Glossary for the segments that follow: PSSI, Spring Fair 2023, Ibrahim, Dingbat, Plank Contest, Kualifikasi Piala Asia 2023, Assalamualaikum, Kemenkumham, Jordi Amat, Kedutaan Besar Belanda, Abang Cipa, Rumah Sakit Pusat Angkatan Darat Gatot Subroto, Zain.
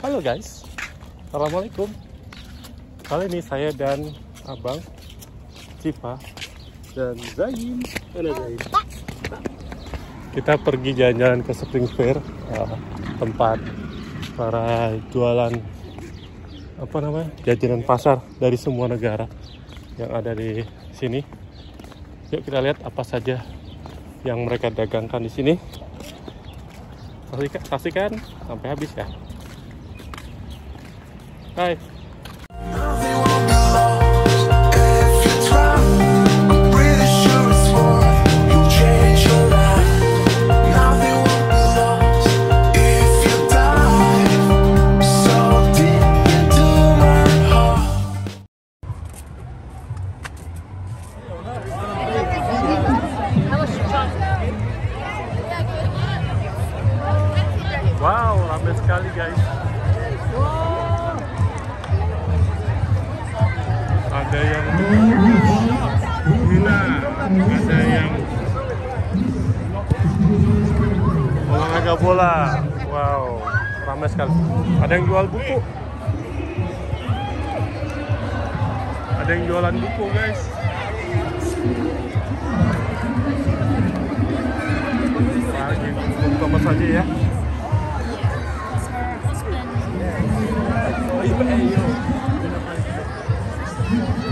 Halo guys, Assalamualaikum. Kali ini saya dan Abang Cipa dan Zain. Kita pergi jalan-jalan ke Spring Fair, tempat para jualan jajanan pasar dari semua negara yang ada di sini. Yuk kita lihat apa saja yang mereka dagangkan di sini. Saksikan sampai habis ya. Hai. Wow, ramai sekali guys. Ada yang gila, ada yang olahraga bola. Wow, ramai sekali. Ada yang jual buku. Ada yang jualan buku guys. Lagi buku apa saja ya?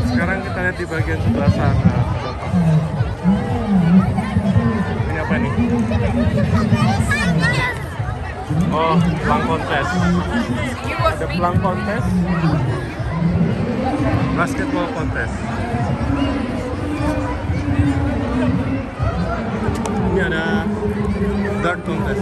Sekarang kita lihat di bagian sebelah sana. Ini apa nih? Oh, Plank Contest. Ada Plank Contest, Basketball Contest. Ini ada Dart Contest.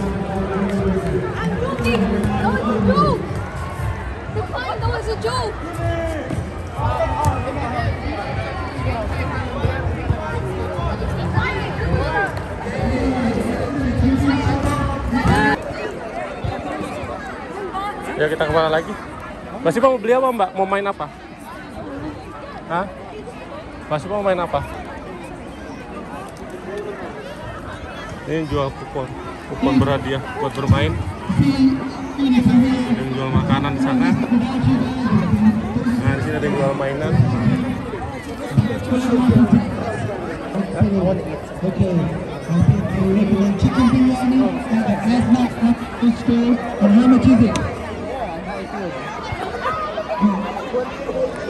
Ya kita kemana lagi? Masih mau beli apa Mbak? Mau main apa? Hah? Masih mau main apa? Ini jual kupon, kupon berhadiah buat bermain. Ada yang jual makanan di sana. Nah, di sini ada yang jual mainan.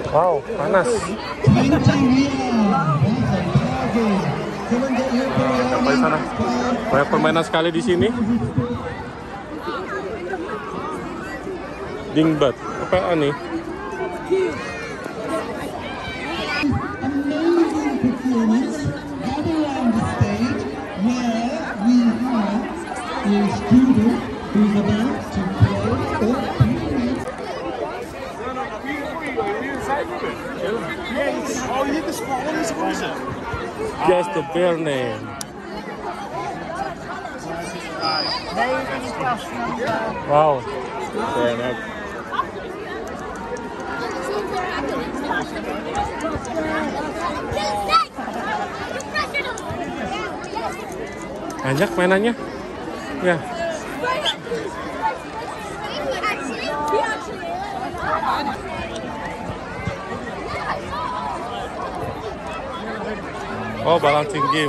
Wow, panas. Sampai sana. Banyak permainan sekali di sini. Dingbat, apa nih? Just the bare name. Wow. Banyak mainannya ya. Oh, balancing game.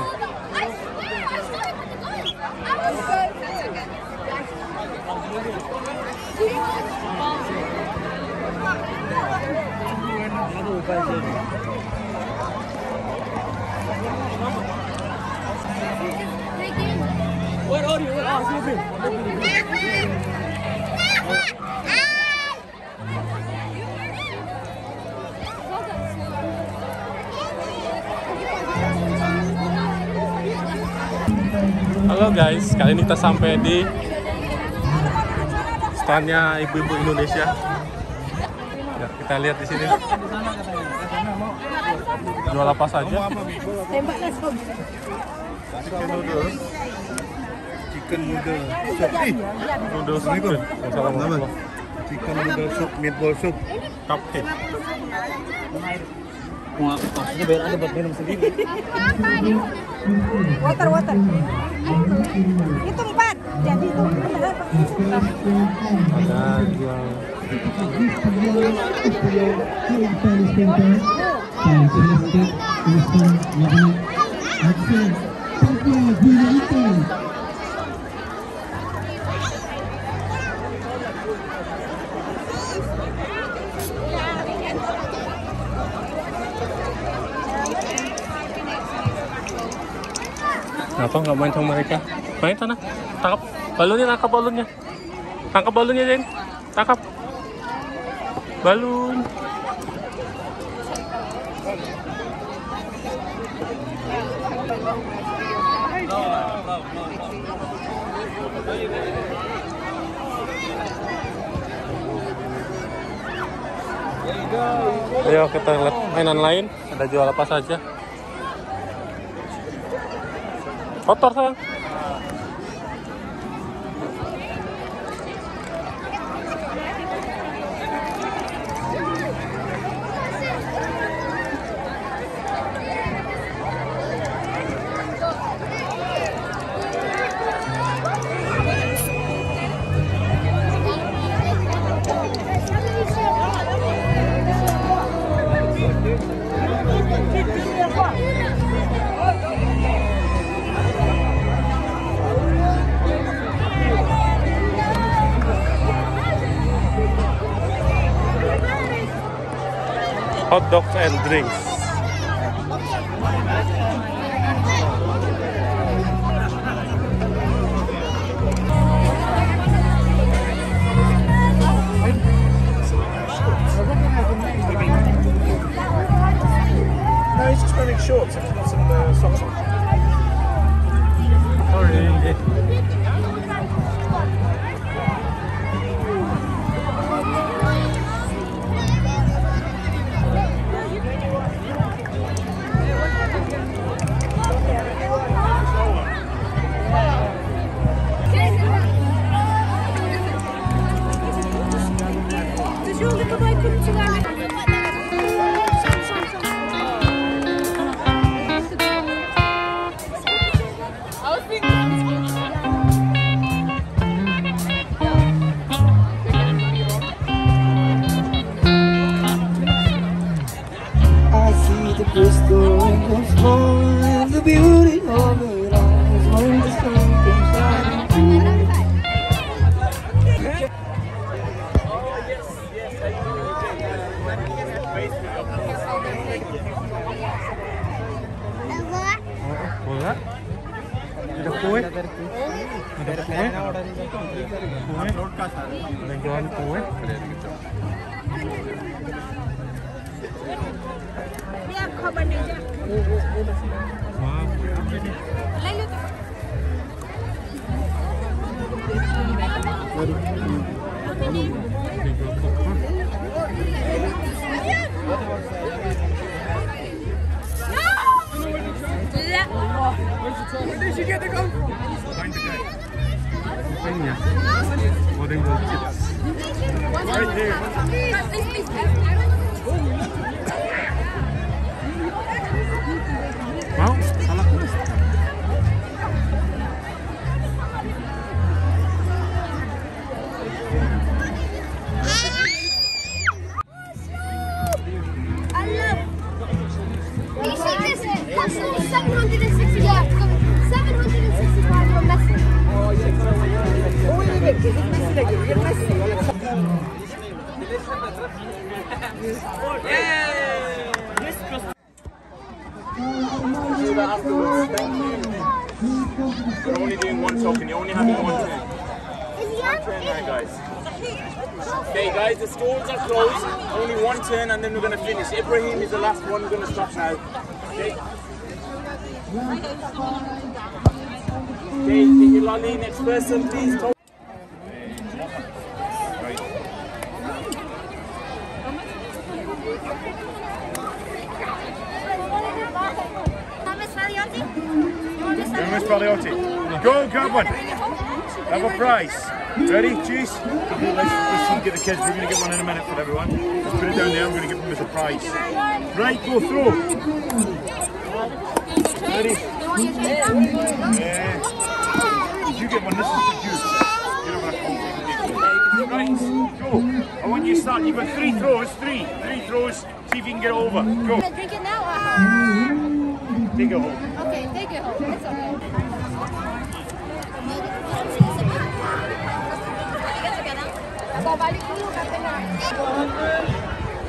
Halo guys, kali ini kita sampai di standnya ibu-ibu Indonesia. Ya, kita lihat di sini. Jual apa saja? Chicken noodles, chicken noodle soup, noodle soup, chicken noodle soup, meatball soup, cupcake. Wah, ini biar ada buat minum sendiri. Water, water. Hitung 4. jadi itu benar susah. Kenapa nggak main sama mereka? Main sana, tangkap balonnya, tangkap balonnya, tangkap balonnya, Jeng, tangkap balon. Ayo kita lihat mainan lain. Ada jual apa saja? Kotor sayang. Hot dogs and drinks. No, he's just wearing shorts. He's got some socks on. And then we're going to finish. Ibrahim is the last one. We're going to stop now. Okay. Okay, Lolly, next person, please. Go, grab one. Have a prize. Ready? Cheese? Let's get the kids. We're going to get one in a minute for everyone. Let's put it down there. I'm going to give them as a prize. Right, go through. Ready? Yeah. you get one. This is for you. You don't want to hold it. Go. I want you to start. You've got three throws. Three throws. See if you can get it over. Go. Drink it now. Take it home. Okay, take it home. It's okay.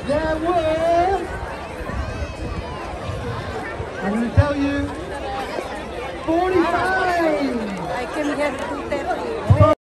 There were. I'm going to tell you. 45. I can get 230.